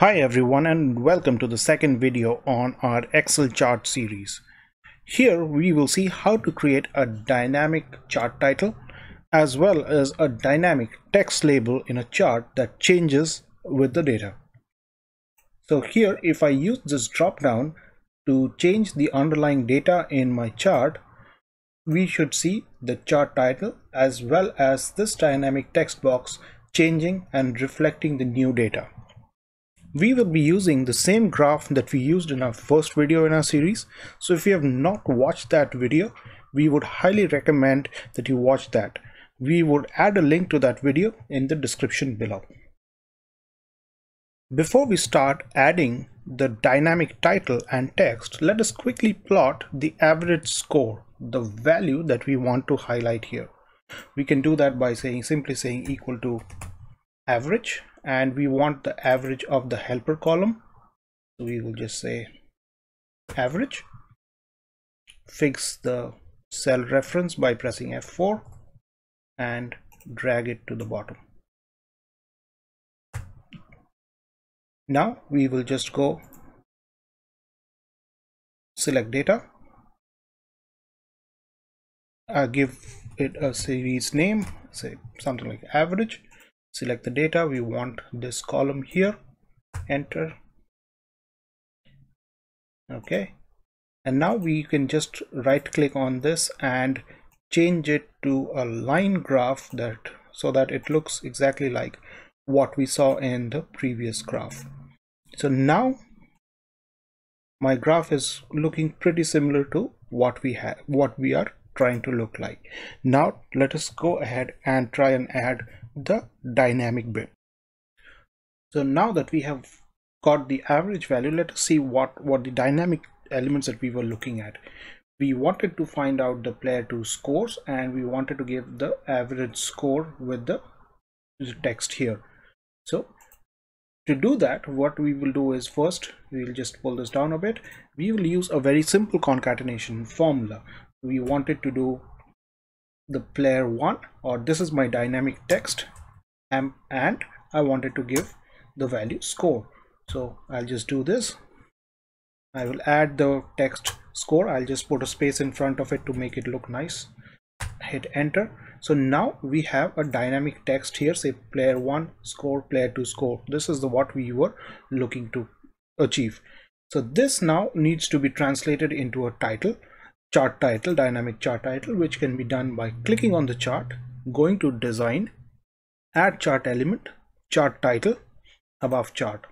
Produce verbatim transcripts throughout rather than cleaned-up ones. Hi everyone, and welcome to the second video on our Excel chart series. Here we will see how to create a dynamic chart title as well as a dynamic text label in a chart that changes with the data. So here, if I use this drop down to change the underlying data in my chart, we should see the chart title as well as this dynamic text box changing and reflecting the new data. We will be using the same graph that we used in our first video in our series. So if you have not watched that video, we would highly recommend that you watch that. We would add a link to that video in the description below. Before we start adding the dynamic title and text, let us quickly plot the average score, the value that we want to highlight here. We can do that by saying simply saying equal to average, and we want the average of the helper column, so we will just say average. Fix the cell reference by pressing F four and drag it to the bottom. Now we will just go select data, I give it a series name, say something like average. Select the data, we want this column here, enter. Okay, and now we can just right click on this and change it to a line graph that so that it looks exactly like what we saw in the previous graph. So now my graph is looking pretty similar to what we have what we are trying to look like. Now let us go ahead and try and add the dynamic bit. So now that we have got the average value, let us see what what the dynamic elements that we were looking at. We wanted to find out the player two scores, and we wanted to give the average score with the, the text here. So to do that, what we will do is first we will just pull this down a bit. We will use a very simple concatenation formula. We wanted to do the player one, or this is my dynamic text, and, and I wanted to give the value score. So I'll just do this. I will add the text score. I'll just put a space in front of it to make it look nice. Hit enter. So now we have a dynamic text here, say player one score, player two score. This is the what we were looking to achieve. So this now needs to be translated into a title. Chart title, dynamic chart title, which can be done by clicking on the chart, going to design, add chart element, chart title, above chart.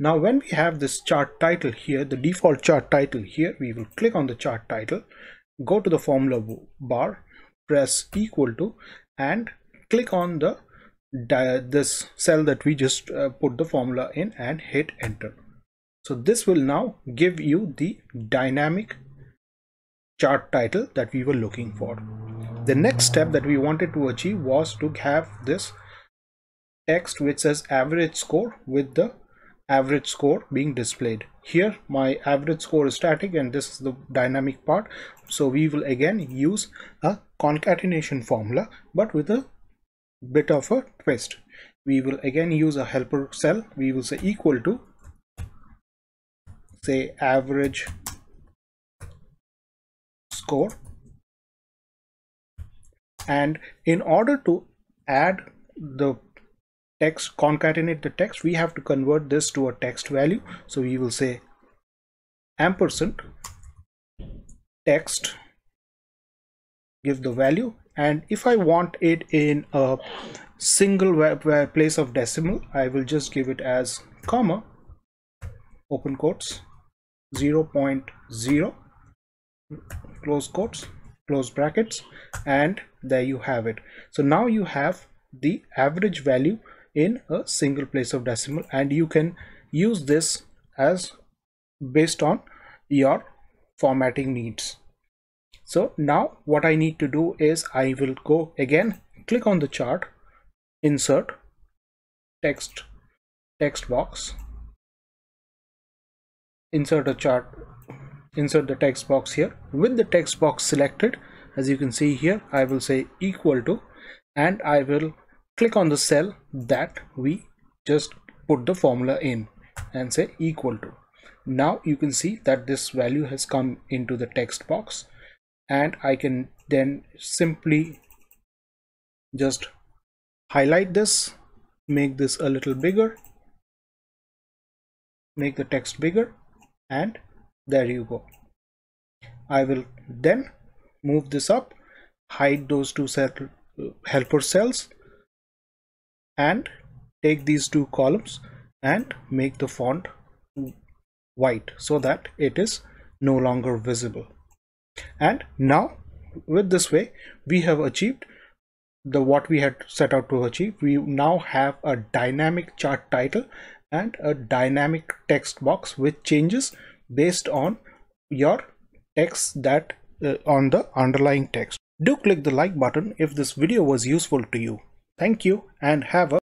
Now when we have this chart title here, the default chart title here, we will click on the chart title, go to the formula bar, press equal to, and click on the this cell that we just uh, put the formula in and hit enter. So this will now give you the dynamic chart title that we were looking for. The next step that we wanted to achieve was to have this text which says average score with the average score being displayed. Here my average score is static and this is the dynamic part. So we will again use a concatenation formula, but with a bit of a twist. We will again use a helper cell. We will say equal to, say average score, and in order to add the text, concatenate the text, we have to convert this to a text value. So we will say ampersand text, give the value, and if I want it in a single place of decimal, I will just give it as comma, open quotes, zero point zero, close quotes, close brackets, and there you have it. So now you have the average value in a single place of decimal, and you can use this as based on your formatting needs. So now what I need to do is I will go again, click on the chart, insert text, text box, insert a chart, insert the text box here. With the text box selected, as you can see here, I will say equal to, and I will click on the cell that we just put the formula in, and say equal to. Now you can see that this value has come into the text box, and I can then simply just highlight this, make this a little bigger, make the text bigger, and there you go. I will then move this up, hide those two helper cells, and take these two columns and make the font white so that it is no longer visible. And now with this way we have achieved the what we had set out to achieve. We now have a dynamic chart title and a dynamic text box which changes based on your text that uh, on the underlying text. Do click the like button if this video was useful to you. Thank you and have a